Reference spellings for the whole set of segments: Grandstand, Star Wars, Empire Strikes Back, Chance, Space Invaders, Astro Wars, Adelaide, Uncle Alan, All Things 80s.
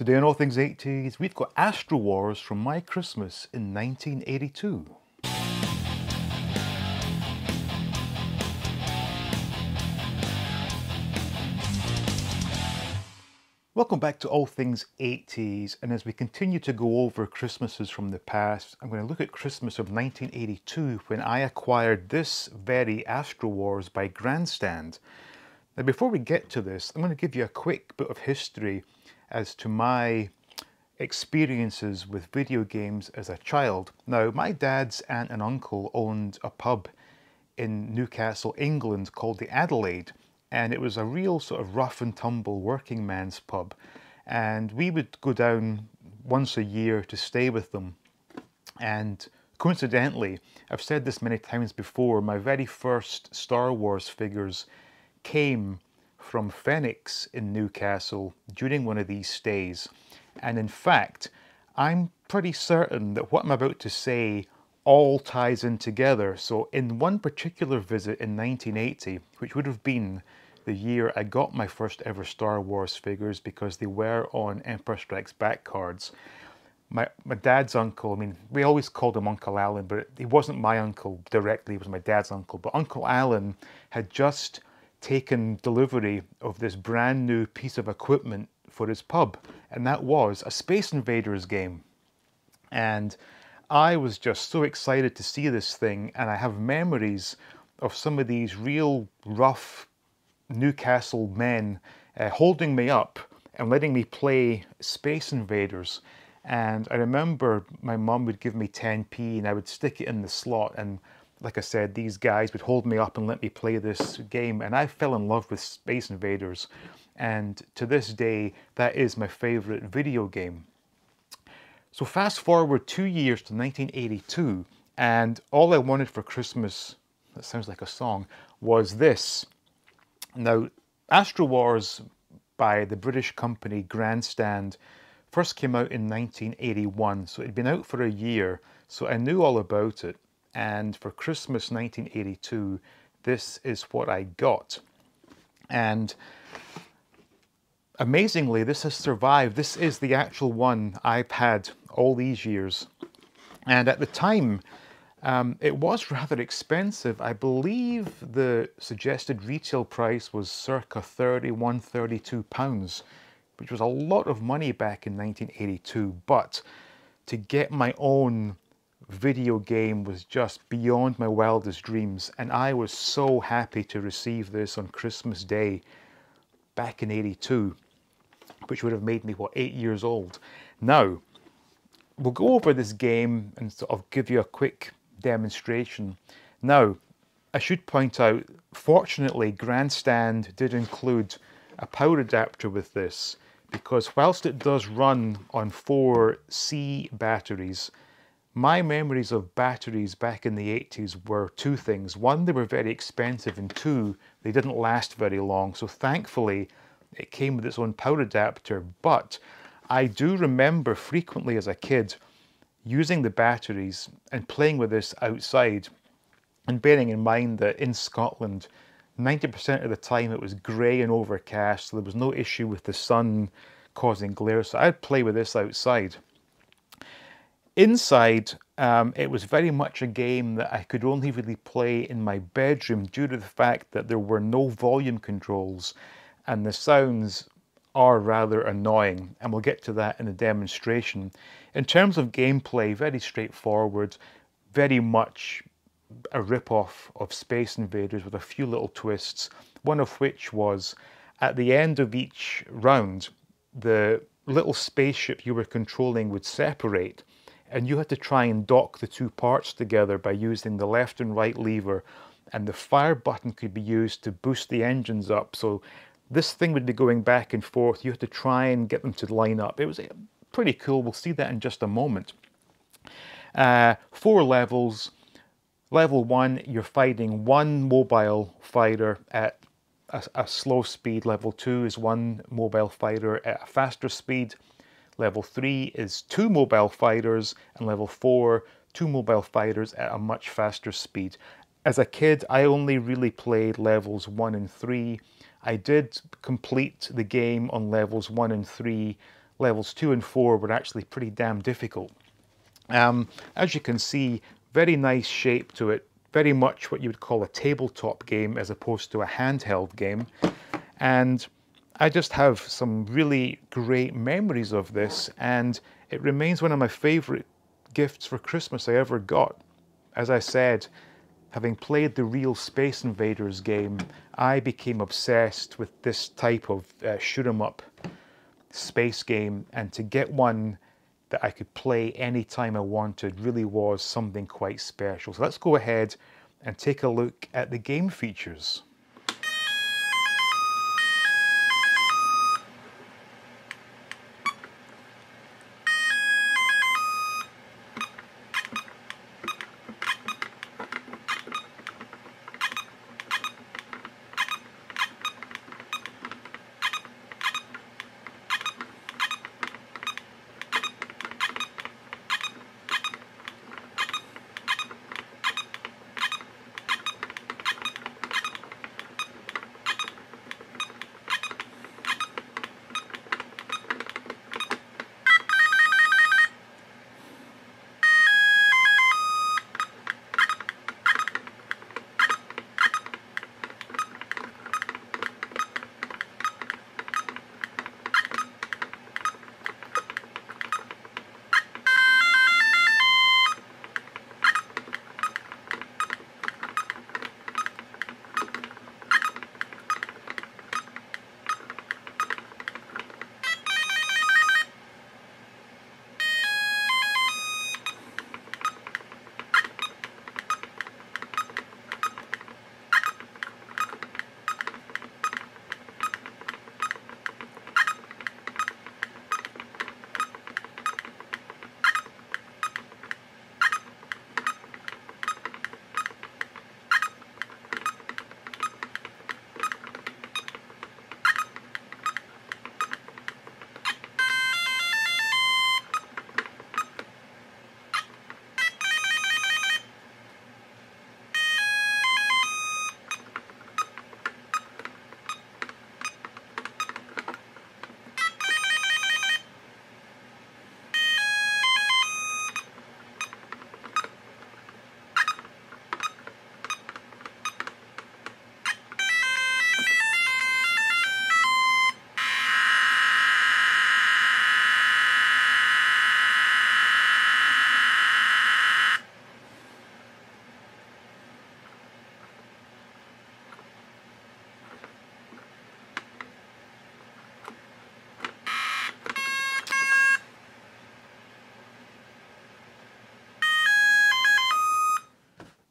Today on All Things 80s, we've got Astro Wars from My Christmas in 1982. Welcome back to All Things 80s, and as we continue to go over Christmases from the past, I'm going to look at Christmas of 1982 when I acquired this very Astro Wars by Grandstand. Now before we get to this, I'm going to give you a quick bit of history as to my experiences with video games as a child. Now my dad's aunt and uncle owned a pub in Newcastle, England called the Adelaide. And it was a real sort of rough and tumble working man's pub. And we would go down once a year to stay with them. And coincidentally, I've said this many times before, my very first Star Wars figures came from Phoenix in Newcastle during one of these stays. And in fact, I'm pretty certain that what I'm about to say all ties in together. So in one particular visit in 1980, which would have been the year I got my first ever Star Wars figures because they were on Empire Strikes Back cards, my dad's uncle, I mean, we always called him Uncle Alan, but he wasn't my uncle directly, he was my dad's uncle, but Uncle Alan had just taken delivery of this brand new piece of equipment for his pub, and that was a Space Invaders game. And I was just so excited to see this thing, and I have memories of some of these real rough Newcastle men holding me up and letting me play Space Invaders. And I remember my mum would give me 10p and I would stick it in the slot, and like I said, these guys would hold me up and let me play this game, and I fell in love with Space Invaders, and to this day that is my favourite video game. So fast forward 2 years to 1982, and all I wanted for Christmas, that sounds like a song, was this. Now, Astro Wars by the British company Grandstand first came out in 1981, so it'd been out for a year, so I knew all about it, and for Christmas 1982, this is what I got. And amazingly, this has survived. This is the actual one I've had all these years. And at the time, it was rather expensive. I believe the suggested retail price was circa £32, which was a lot of money back in 1982. But to get my own video game was just beyond my wildest dreams. And I was so happy to receive this on Christmas Day back in 82. Which would have made me, what, 8 years old. Now, we'll go over this game and sort of give you a quick demonstration. Now, I should point out, fortunately, Grandstand did include a power adapter with this, because whilst it does run on 4C batteries, my memories of batteries back in the 80s were two things. One, they were very expensive, and two, they didn't last very long. So thankfully, it came with its own power adapter, but I do remember frequently as a kid using the batteries and playing with this outside, and bearing in mind that in Scotland 90% of the time it was grey and overcast, so there was no issue with the sun causing glare, so I'd play with this outside. Inside, it was very much a game that I could only really play in my bedroom due to the fact that there were no volume controls, and the sounds are rather annoying, and we'll get to that in a demonstration. In terms of gameplay, very straightforward, very much a rip-off of Space Invaders with a few little twists, one of which was at the end of each round, the little spaceship you were controlling would separate, and you had to try and dock the two parts together by using the left and right lever, and the fire button could be used to boost the engines up, so this thing would be going back and forth. You had to try and get them to line up. It was pretty cool. We'll see that in just a moment. 4 levels. Level 1, you're fighting one mobile fighter at a slow speed. Level 2 is one mobile fighter at a faster speed. Level 3 is 2 mobile fighters. And level 4, 2 mobile fighters at a much faster speed. As a kid, I only really played levels 1 and 3. I did complete the game on levels 1 and 3 levels 2 and 4 were actually pretty damn difficult. As you can see, very nice shape to it, very much what you would call a tabletop game as opposed to a handheld game. And I just have some really great memories of this, and it remains one of my favorite gifts for Christmas I ever got. As I said, having played the real Space Invaders game, I became obsessed with this type of shoot-em-up space game, and to get one that I could play anytime I wanted really was something quite special. So let's go ahead and take a look at the game features.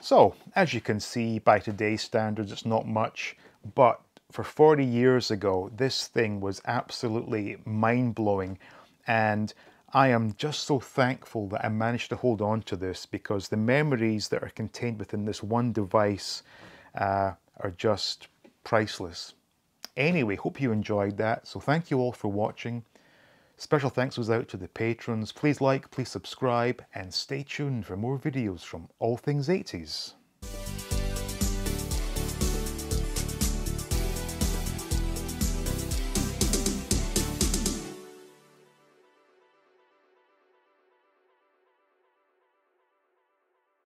So, as you can see, by today's standards, it's not much, but for 40 years ago, this thing was absolutely mind-blowing, and I am just so thankful that I managed to hold on to this, because the memories that are contained within this one device are just priceless. Anyway, hope you enjoyed that, so thank you all for watching. Special thanks goes out to the patrons. Please like, please subscribe, and stay tuned for more videos from All Things 80s.